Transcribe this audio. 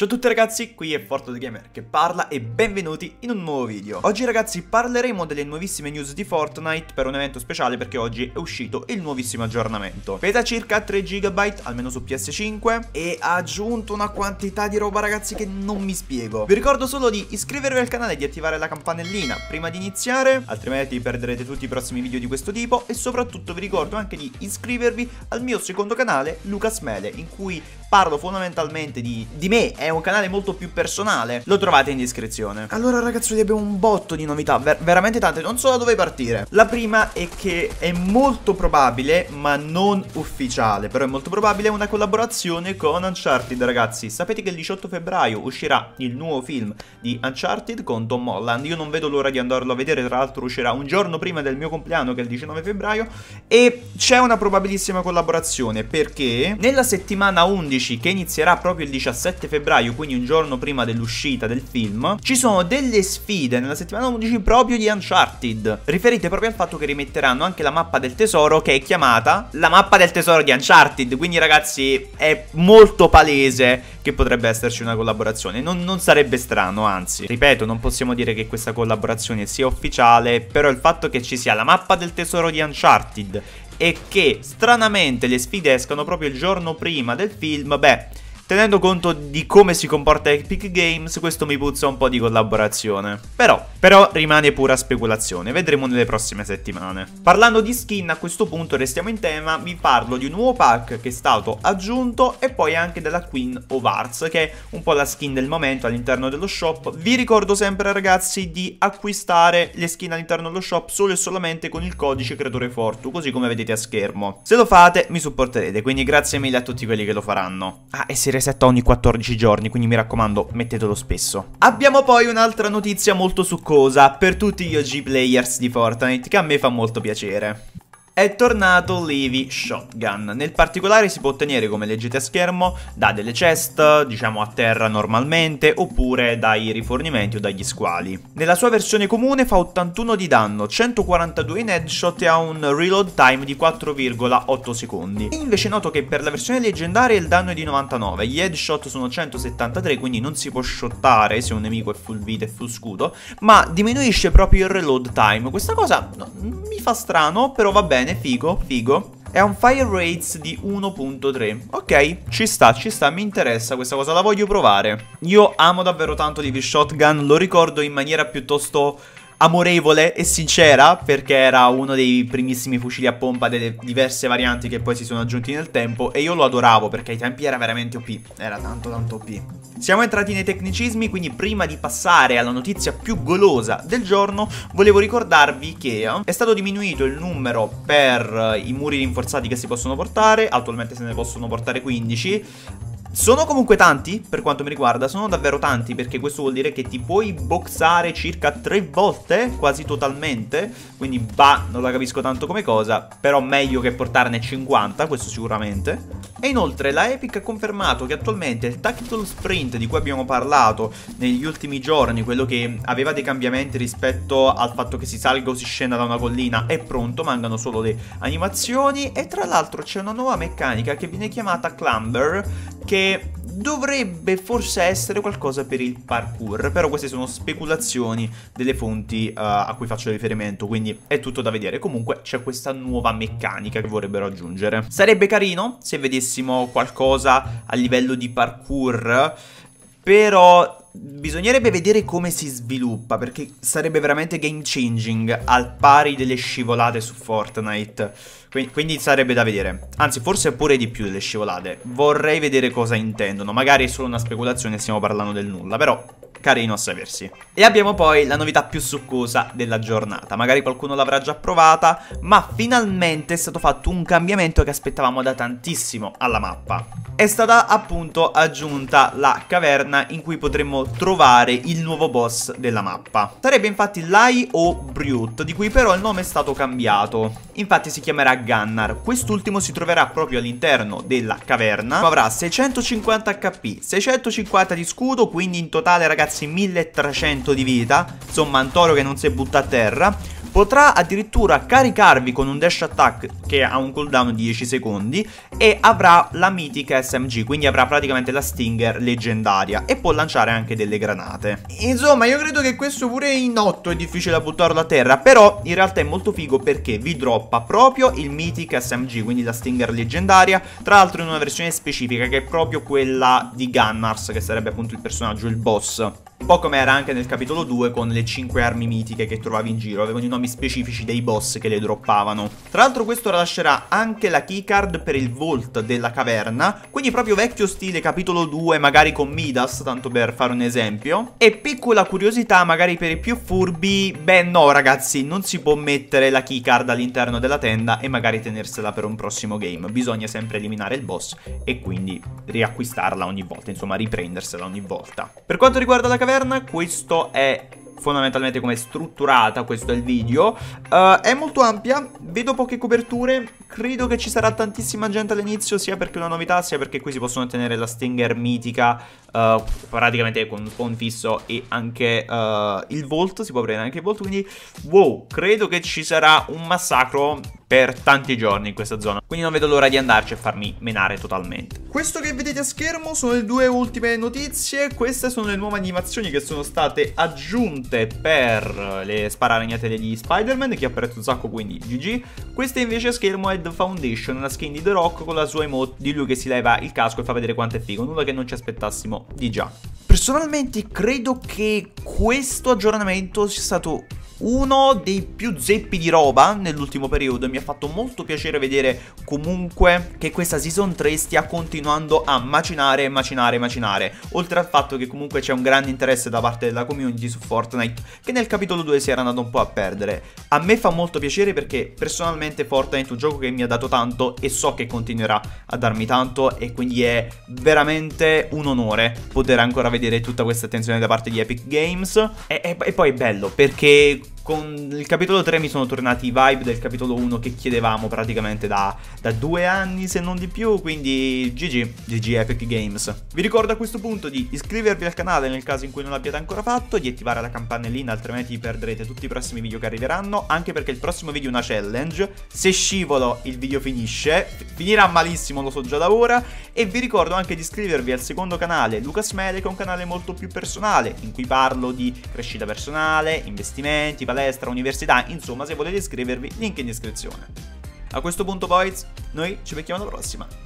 Ciao a tutti ragazzi, qui è FortuTheGamer che parla e benvenuti in un nuovo video. Oggi ragazzi parleremo delle nuovissime news di Fortnite per un evento speciale, perché oggi è uscito il nuovissimo aggiornamento. Pesa circa 3 GB, almeno su PS5, e ha aggiunto una quantità di roba ragazzi che non mi spiego. Vi ricordo solo di iscrivervi al canale e di attivare la campanellina prima di iniziare, altrimenti perderete tutti i prossimi video di questo tipo. E soprattutto vi ricordo anche di iscrivervi al mio secondo canale, Lucas Mele, in cui parlo fondamentalmente di me. È un canale molto più personale, lo trovate in descrizione. Allora ragazzi, abbiamo un botto di novità, veramente tante, non so da dove partire. La prima è che è molto probabile, ma non ufficiale, però è molto probabile, una collaborazione con Uncharted ragazzi. Sapete che il 18 febbraio uscirà il nuovo film di Uncharted con Tom Holland. Io non vedo l'ora di andarlo a vedere, tra l'altro uscirà un giorno prima del mio compleanno, che è il 19 febbraio, e c'è una probabilissima collaborazione, perché nella settimana 11, che inizierà proprio il 17 febbraio, quindi un giorno prima dell'uscita del film, ci sono delle sfide nella settimana 11 proprio di Uncharted, riferite proprio al fatto che rimetteranno anche la mappa del tesoro, che è chiamata la mappa del tesoro di Uncharted. Quindi ragazzi è molto palese che potrebbe esserci una collaborazione, non sarebbe strano, anzi, ripeto, non possiamo dire che questa collaborazione sia ufficiale, però il fatto che ci sia la mappa del tesoro di Uncharted e che stranamente le sfide escano proprio il giorno prima del film, beh, tenendo conto di come si comporta Epic Games, questo mi puzza un po' di collaborazione. Però rimane pura speculazione, vedremo nelle prossime settimane. Parlando di skin, a questo punto restiamo in tema, vi parlo di un nuovo pack che è stato aggiunto e poi anche della Queen of Hearts, che è un po' la skin del momento all'interno dello shop. Vi ricordo sempre ragazzi di acquistare le skin all'interno dello shop solo e solamente con il codice creatore Fortu, così come vedete a schermo. Se lo fate mi supporterete, quindi grazie mille a tutti quelli che lo faranno. Ah, e se resetta ogni 14 giorni, quindi mi raccomando, mettetelo spesso. Abbiamo poi un'altra notizia molto succosa per tutti gli OG players di Fortnite, che a me fa molto piacere. È tornato l'Heavy Shotgun. Nel particolare si può ottenere, come leggete a schermo, da delle chest, diciamo a terra normalmente, oppure dai rifornimenti o dagli squali. Nella sua versione comune fa 81 di danno, 142 in headshot e ha un reload time di 4,8 secondi. Invece noto che per la versione leggendaria il danno è di 99, gli headshot sono 173, quindi non si può shottare se un nemico è full vita e full scudo, ma diminuisce proprio il reload time. Questa cosa mi fa strano, però va bene. Figo. È un fire rates di 1.3. ok, ci sta, mi interessa questa cosa, la voglio provare. Io amo davvero tanto l'Heavy Shotgun, lo ricordo in maniera piuttosto amorevole e sincera, perché era uno dei primissimi fucili a pompa delle diverse varianti che poi si sono aggiunti nel tempo, e io lo adoravo perché ai tempi era veramente OP, era tanto OP. Siamo entrati nei tecnicismi, quindi prima di passare alla notizia più golosa del giorno volevo ricordarvi che è stato diminuito il numero per i muri rinforzati che si possono portare. Attualmente se ne possono portare 15. Sono comunque tanti, per quanto mi riguarda, sono davvero tanti, perché questo vuol dire che ti puoi boxare circa 3 volte, quasi totalmente, quindi bah, non la capisco tanto come cosa, però meglio che portarne 50, questo sicuramente. E inoltre la Epic ha confermato che attualmente il Tactical Sprint, di cui abbiamo parlato negli ultimi giorni, quello che aveva dei cambiamenti rispetto al fatto che si salga o si scenda da una collina, è pronto, mancano solo le animazioni. E tra l'altro c'è una nuova meccanica che viene chiamata Clamber, che dovrebbe forse essere qualcosa per il parkour, però queste sono speculazioni delle fonti a cui faccio riferimento, quindi è tutto da vedere. Comunque c'è questa nuova meccanica che vorrebbero aggiungere. Sarebbe carino se vedessimo qualcosa a livello di parkour, però bisognerebbe vedere come si sviluppa, perché sarebbe veramente game changing, al pari delle scivolate su Fortnite. Quindi sarebbe da vedere, anzi forse pure di più delle scivolate. Vorrei vedere cosa intendono, magari è solo una speculazione, stiamo parlando del nulla, però carino a sapersi. E abbiamo poi la novità più succosa della giornata, magari qualcuno l'avrà già provata, ma finalmente è stato fatto un cambiamento che aspettavamo da tantissimo alla mappa. È stata appunto aggiunta la caverna in cui potremmo trovare il nuovo boss della mappa. Sarebbe infatti l'Ai o Brute, di cui però il nome è stato cambiato, infatti si chiamerà Gunnar. Quest'ultimo si troverà proprio all'interno della caverna, avrà 650 HP, 650 di scudo, quindi in totale ragazzi 1300 di vita, insomma un toro che non si butta a terra. potrà addirittura caricarvi con un dash attack che ha un cooldown di 10 secondi e avrà la mitica SMG, quindi avrà praticamente la Stinger leggendaria e può lanciare anche delle granate. Insomma, io credo che questo pure in 8 è difficile da buttarlo a terra, però in realtà è molto figo perché vi droppa proprio il mitic SMG, quindi la Stinger leggendaria, tra l'altro in una versione specifica che è proprio quella di Gunnar, che sarebbe appunto il personaggio, il boss. Un po' come era anche nel capitolo 2 con le 5 armi mitiche che trovavi in giro, avevano i nomi specifici dei boss che le droppavano. Tra l'altro questo rilascerà anche la keycard per il vault della caverna, quindi proprio vecchio stile capitolo 2, magari con Midas, tanto per fare un esempio. E piccola curiosità magari per i più furbi, beh no ragazzi, non si può mettere la keycard all'interno della tenda e magari tenersela per un prossimo game, bisogna sempre eliminare il boss e quindi riacquistarla ogni volta, insomma riprendersela ogni volta. Per quanto riguarda la caverna, questo è fondamentalmente come è strutturata, questo è il video, è molto ampia, vedo poche coperture, credo che ci sarà tantissima gente all'inizio, sia perché è una novità, sia perché qui si possono ottenere la Stinger mitica, praticamente con un spawn fisso, e anche il Volt, si può prendere anche il Volt, quindi wow, credo che ci sarà un massacro per tanti giorni in questa zona, quindi non vedo l'ora di andarci e farmi menare totalmente. Questo che vedete a schermo sono le due ultime notizie, queste sono le nuove animazioni che sono state aggiunte per le spararagnate degli Spider-Man, che apprezzo un sacco, quindi GG. Questa invece a schermo è The Foundation, una skin di The Rock con la sua emote di lui che si leva il casco e fa vedere quanto è figo, nulla che non ci aspettassimo di già. Personalmente credo che questo aggiornamento sia stato uno dei più zeppi di roba nell'ultimo periodo e mi ha fatto molto piacere vedere comunque che questa Season 3 stia continuando a macinare, oltre al fatto che comunque c'è un grande interesse da parte della community su Fortnite, che nel capitolo 2 si era andato un po' a perdere. A me fa molto piacere perché personalmente Fortnite è un gioco che mi ha dato tanto e so che continuerà a darmi tanto, e quindi è veramente un onore poter ancora vedere tutta questa attenzione da parte di Epic Games. E poi è bello perché con il capitolo 3 mi sono tornati i vibe del capitolo 1 che chiedevamo praticamente da 2 anni se non di più, quindi GG Epic Games. Vi ricordo a questo punto di iscrivervi al canale nel caso in cui non l'abbiate ancora fatto, di attivare la campanellina altrimenti perderete tutti i prossimi video che arriveranno, anche perché il prossimo video è una challenge, se scivolo il video finirà malissimo, lo so già da ora. E vi ricordo anche di iscrivervi al secondo canale Lucas Mele, che è un canale molto più personale in cui parlo di crescita personale, investimenti, palestra, università, insomma se volete iscrivervi, link in descrizione. A questo punto boys, noi ci becchiamo alla prossima.